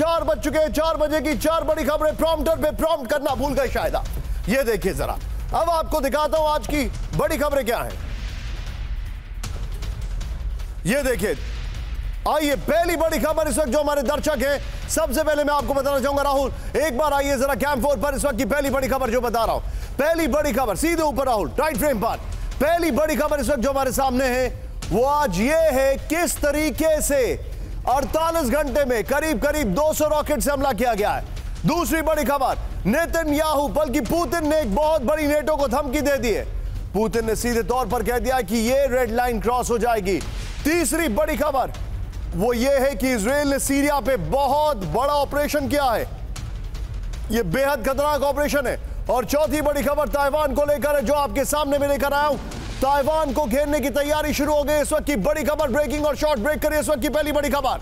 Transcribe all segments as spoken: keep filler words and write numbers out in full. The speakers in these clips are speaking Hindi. चार बज चुके हैं। चार बजे की चार बड़ी खबरें। प्रॉम्प्टर पे प्रॉम्प्ट करना भूल गए शायद आप। ये देखिए जरा, अब आपको दिखाता हूं आज की बड़ी खबरें क्या है। ये देखिए, आइए पहली बड़ी खबर इस वक्त जो हमारे दर्शक हैं, सबसे पहले मैं आपको बताना चाहूंगा राहुल, एक बार आइए जरा कैंप फोर पर इस वक्त की पहली बड़ी खबर जो बता रहा हूं। पहली बड़ी खबर सीधे ऊपर राहुल, राइट फ्रेम पर पहली बड़ी खबर इस वक्त जो हमारे सामने है वो आज ये है, किस तरीके से अड़तालीस घंटे में करीब करीब दो सौ रॉकेट से हमला किया गया है। दूसरी बड़ी खबर, नेतन्याहू बल्कि पुतिन ने एक बहुत बड़ी नेटो को धमकी दे दी है। पुतिन ने सीधे तौर पर कह दिया कि ये रेड लाइन क्रॉस हो जाएगी। तीसरी बड़ी खबर वो ये है कि इजराइल ने सीरिया पे बहुत बड़ा ऑपरेशन किया है, ये बेहद खतरनाक ऑपरेशन है। और चौथी बड़ी खबर ताइवान को लेकर है जो आपके सामने में लेकर आया हूं। ताइवान को घेरने की तैयारी शुरू हो गई। इस वक्त की बड़ी खबर, ब्रेकिंग और शॉर्ट ब्रेक करिए। इस वक्त की पहली बड़ी खबर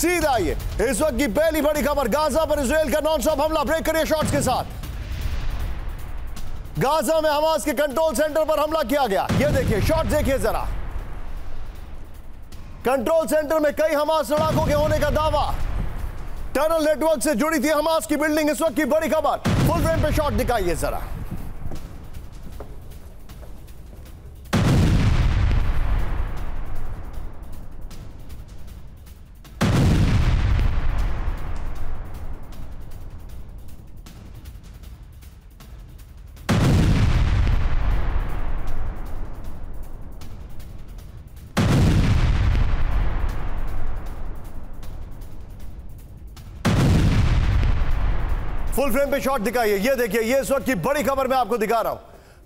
सीधा आइए, इस वक्त की पहली बड़ी खबर, गाजा पर इजराइल का नॉन स्टॉप हमला। ब्रेक करिए शॉट्स के साथ। गाजा में हमास के कंट्रोल सेंटर पर हमला किया गया। ये देखिए शॉट, देखिए जरा, कंट्रोल सेंटर में कई हमास लड़ाकों के होने का दावा। टनल नेटवर्क से जुड़ी थी हमास की बिल्डिंग। इस वक्त की बड़ी खबर, फुल फ्रेम पे शॉट दिखाइए जरा। फुल फ्रेम पे शॉट दिखाइए। ये देखिए, ये इस वक्त की बड़ी खबर मैं आपको दिखा रहा हूं,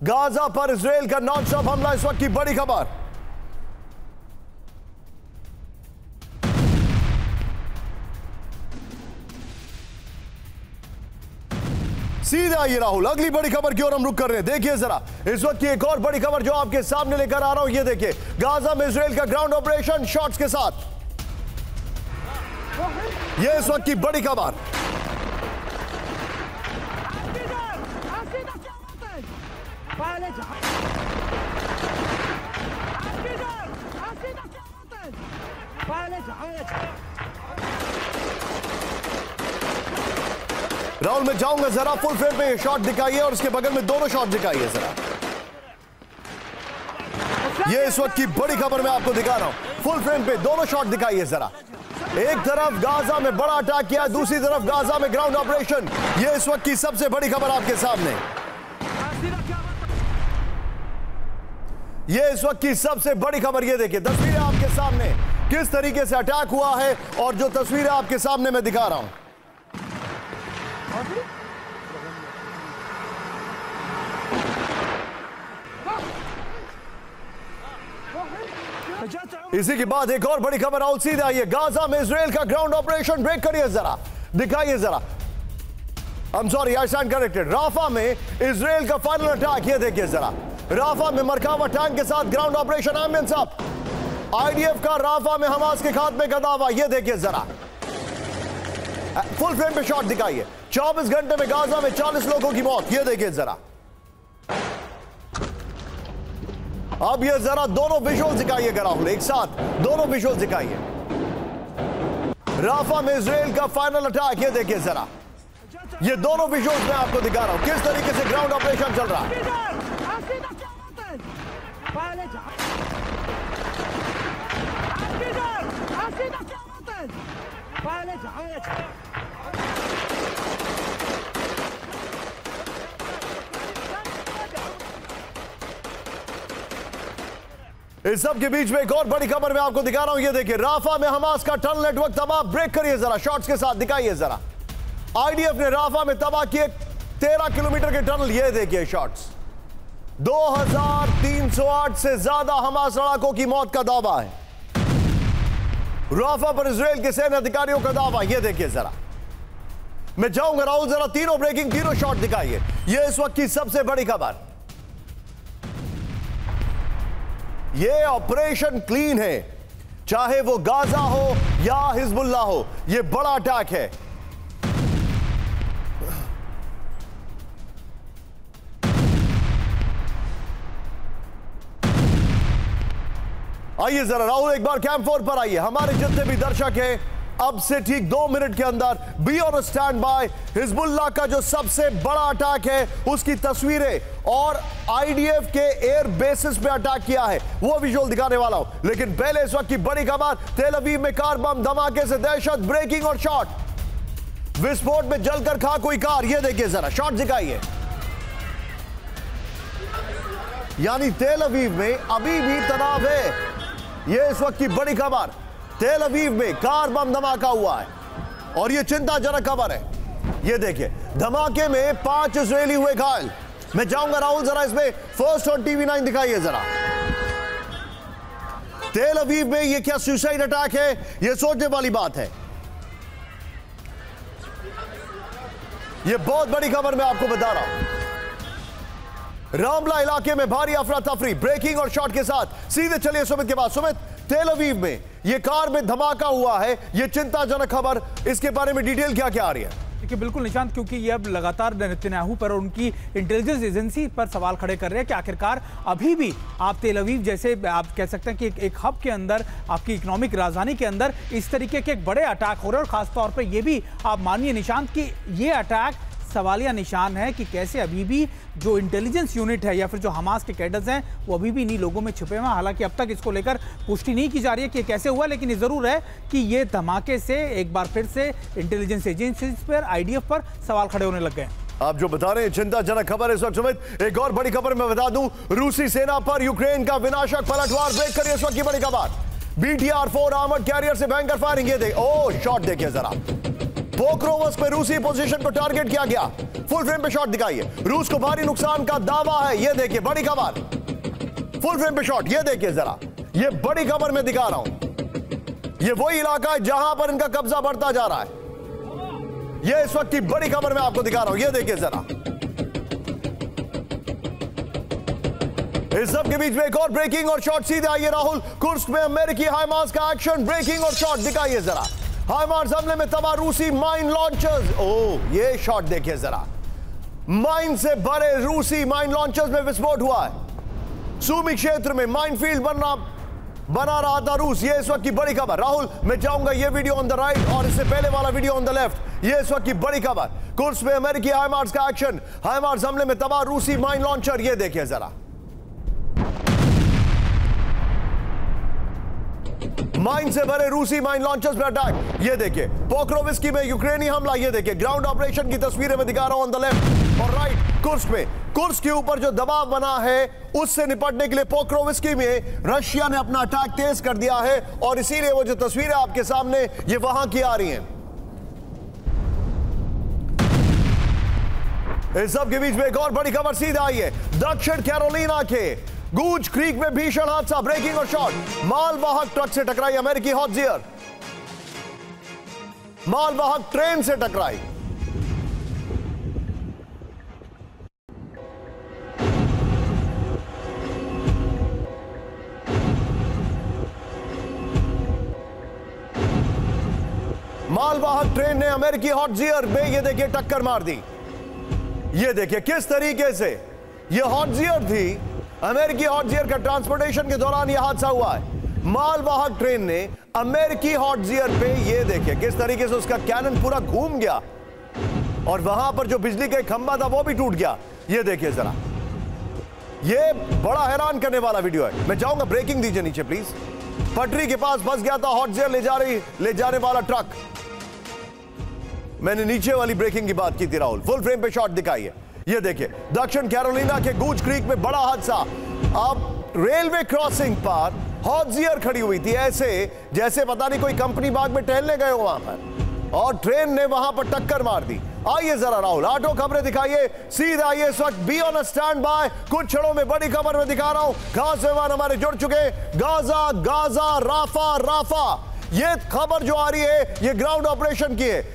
गाजा पर इजराइल का नॉन स्टॉप हमला। इस वक्त की बड़ी खबर, सीधा ये राहुल अगली बड़ी खबर की ओर हम रुक कर रहे हैं। देखिए जरा, इस वक्त की एक और बड़ी खबर जो आपके सामने लेकर आ रहा हूं। ये देखिए, गाजा में इजराइल का ग्राउंड ऑपरेशन, शॉट्स के साथ। ये इस वक्त की बड़ी खबर, राहुल में जाऊंगा जरा, फुल फ्रेम पे शॉट दिखाइए और उसके बगल में दोनों शॉट दिखाइए जरा। ये इस वक्त की बड़ी खबर मैं आपको दिखा रहा हूं, फुल फ्रेम पे दोनों शॉट दिखाइए जरा। एक तरफ गाजा में बड़ा अटैक किया, दूसरी तरफ गाजा में ग्राउंड ऑपरेशन। ये इस वक्त की सबसे बड़ी खबर आपके सामने, ये इस वक्त की सबसे बड़ी खबर। ये देखिए तस्वीरें आपके सामने, किस तरीके से अटैक हुआ है और जो तस्वीरें आपके सामने मैं दिखा रहा हूं। इसी के बाद एक और बड़ी खबर आओ, सीधा आइए, गाजा में इजराइल का ग्राउंड ऑपरेशन। ब्रेक करिए जरा, दिखाइए जरा। I am sorry, I stand corrected, Rafah में इजराइल का फाइनल अटैक। ये देखिए जरा, राफा में मरकावा टैंक के साथ ग्राउंड ऑपरेशन। आमिन साहब, आईडीएफ का राफा में हमास के खात्मे का दावा। ये देखिए जरा, फुल फ्रेम पे शॉट दिखाइए। चौबीस घंटे में गाजा में चालीस लोगों की मौत। ये देखिए जरा, अब ये जरा दोनों विजुअल्स दिखाइए राहुल, एक साथ दोनों विजुअल्स दिखाइए। राफा में इजराइल का फाइनल अटैक। ये देखिए जरा, ये दोनों विजुअल्स मैं आपको दिखा रहा हूं, किस तरीके से ग्राउंड ऑपरेशन चल रहा है। इस सब के बीच में एक और बड़ी खबर मैं आपको दिखा रहा हूं। ये देखिए, राफा में हमास का टनल नेटवर्क तबाह। ब्रेक करिए जरा, शॉट्स के साथ दिखाइए जरा। आईडीएफ ने राफा में तबाह किए तेरह किलोमीटर के टनल। ये देखिए शॉट्स, दो हज़ार तीन सौ आठ से ज्यादा हमास लड़ाकों की मौत का दावा है। राफा पर इजराइल के सेना अधिकारियों का दावा। ये देखिए जरा, मैं जाऊंगा राहुल जरा, तीनों ब्रेकिंग, तीनों शॉट दिखाइए। ये इस वक्त की सबसे बड़ी खबर, ये ऑपरेशन क्लीन है, चाहे वो गाजा हो या हिजबुल्ला हो, ये बड़ा अटैक है। आइए जरा राहुल, एक बार कैंप फोर पर आइए, हमारे जितने भी दर्शक हैं अब से ठीक दो मिनट के अंदर be on stand by. Hezbollah का जो सबसे बड़ा अटैक है उसकी तस्वीरें और आईडीएफ के एयर बेसिस पे अटैक किया है, वो विजुअल दिखाने वाला हूं। लेकिन पहले इस वक्त की बड़ी खबर, तेल अवीव में कार बम धमाके से दहशत, ब्रेकिंग और शॉट, विस्फोट में जलकर खाक हुई कार। ये देखिए जरा, शॉट दिखाइए। यानी तेल अवीव में अभी भी तनाव है, यह इस वक्त की बड़ी खबर। तेल अवीव में कार बम धमाका हुआ है और यह चिंताजनक खबर है। यह देखिए, धमाके में पांच इजरायली हुए घायल। मैं जाऊंगा राहुल जरा इसमें फर्स्ट और टीवी नाइन दिखाइए जरा। तेल अवीव में यह क्या सुसाइड अटैक है, यह सोचने वाली बात है। यह बहुत बड़ी खबर मैं आपको बता रहा हूं। रामला इलाके में भारी अफरा तफरी, ब्रेकिंग और शॉट के साथ। सीधे चलिए सुमित के पास। सुमित, तेल अवीव में यह कार में धमाका हुआ है, यह चिंताजनक खबर, इसके बारे में डिटेल क्या क्या आ रही है? कि बिल्कुल निशांत, क्योंकि ये अब लगातार नेतन्याहू पर और उनकी इंटेलिजेंस एजेंसी पर सवाल खड़े कर रहे हैं कि आखिरकार अभी भी आप तेल अवीव जैसे आप कह सकते हैं कि एक, एक हब के अंदर, आपकी इकोनॉमिक राजधानी के अंदर इस तरीके के एक बड़े अटैक हो रहे हैं। और खासतौर पर यह भी आप मानिए निशांत कि ये अटैक सवालिया निशान है कि कैसे अभी भी जो इंटेलिजेंस यूनिट है या फिर जो हमास के कैडर्स हैं वो अभी भी इन्हीं लोगों में छिपे हुए हैं। हालांकि अब तक इसको लेकर पुष्टि नहीं की जा रही है कि कैसे हुआ, लेकिन ये ज़रूर है कि ये धमाके से एक बार फिर से इंटेलिजेंस एजेंसीज पर, आईडीएफ पर सवाल खड़े होने लग गए। आप जो बता रहे हैं चिंताजनक खबर इस वक्त सुमित। एक और बड़ी खबर मैं बता दूं, रूसी सेना पर यूक्रेन का विनाशक पलटवार। ब्रेक करिए इस वक्त की बड़ी खबर, बीटीआर फोर आर्मर्ड कैरियर से भयंकर फायरिंग। ओ शॉट देखिए जरा, पोक्रोविस्की पे रूसी पोजीशन को टारगेट किया गया। फुल फ्रेम पे शॉट दिखाइए। रूस को भारी नुकसान का दावा है, ये देखिए बड़ी खबर। फुल फ्रेम पे शॉट, ये देखिए जरा, ये बड़ी खबर मैं दिखा रहा हूं। ये वही इलाका है जहां पर इनका कब्जा बढ़ता जा रहा है। ये इस वक्त की बड़ी खबर मैं आपको दिखा रहा हूं, ये देखिए जरा। इस सब के बीच में एक और ब्रेकिंग और शॉट। सीधे आइए राहुल, कुर्स में अमेरिकी हाईमार का एक्शन, ब्रेकिंग और शॉट दिखाइए जरा। हाईमार हमले में तबाह रूसी माइन लॉन्चर्स। ओह, ये शॉट देखिए जरा, माइन से भरे रूसी माइन लॉन्चर्स में विस्फोट हुआ है। सूमी क्षेत्र में माइनफील्ड बनना बना रहा था रूस, ये इस वक्त की बड़ी खबर। राहुल, मैं चाहूंगा ये वीडियो ऑन द राइट और इससे पहले वाला वीडियो ऑन द लेफ्ट, ये इस वक्त की बड़ी खबर। कुर्स में अमेरिकी हाईमार्स का एक्शन, हाईमार्स हमले में तबाह रूसी माइन लॉन्चर, ये देखिए जरा। माइन से भरे रूसी माइन लॉन्चर्स पर अटैक, ये देखिए। पोक्रोविस्की में यूक्रेनी हमला, ये देखिए। ग्राउंड ऑपरेशन की तस्वीरें मैं दिखा रहा हूं ऑन द लेफ्ट और राइट। कुर्स में, कुर्स के ऊपर जो दबाव बना है उससे निपटने के लिए पोक्रोविस्की में रशिया ने अपना अटैक तेज कर दिया है और इसीलिए वो जो तस्वीरें आपके सामने ये वहां की आ रही है। इस सब के बीच में एक और बड़ी खबर सीधा आई है, दक्षिण कैरोलीना के गूज क्रीक में भीषण हादसा, ब्रेकिंग और शॉट। मालवाहक ट्रक से टकराई अमेरिकी हॉटजियर, मालवाहक ट्रेन से टकराई। मालवाहक ट्रेन ने अमेरिकी हॉटजियर में ये देखिए टक्कर मार दी। ये देखिए किस तरीके से, ये हॉटजियर थी अमेरिकी हॉटजियर का, ट्रांसपोर्टेशन के दौरान यह हादसा हुआ है। मालवाहक ट्रेन ने अमेरिकी हॉटजियर पे ये देखिए किस तरीके से उसका कैनन पूरा घूम गया और वहां पर जो बिजली का खंभा था वो भी टूट गया। ये देखिए जरा, ये बड़ा हैरान करने वाला वीडियो है। मैं चाहूंगा ब्रेकिंग दीजिए नीचे प्लीज। पटरी के पास फंस गया था हॉटजियर ले जा रही ले जाने वाला ट्रक। मैंने नीचे वाली ब्रेकिंग की बात की थी राहुल, फुल फ्रेम पे शॉट दिखाइए। ये देखिए दक्षिण कैरोलिना के गूज क्रीक में बड़ा हादसा। अब रेलवे क्रॉसिंग पर हॉटजियर खड़ी हुई थी ऐसे जैसे पता नहीं कोई कंपनी बाग में टहलने गए हो वहां पर, और ट्रेन ने वहां पर टक्कर मार दी। आइए जरा राहुल आठों खबरें दिखाइए, सीधा आइए इस वक्त बी ऑन स्टैंड बाय। कुछ क्षणों में बड़ी खबर में दिखा रहा हूं। खास मेहमान हमारे जुड़ चुके, गाजा गाजा राफा राफा, ये खबर जो आ रही है ये ग्राउंड ऑपरेशन की है।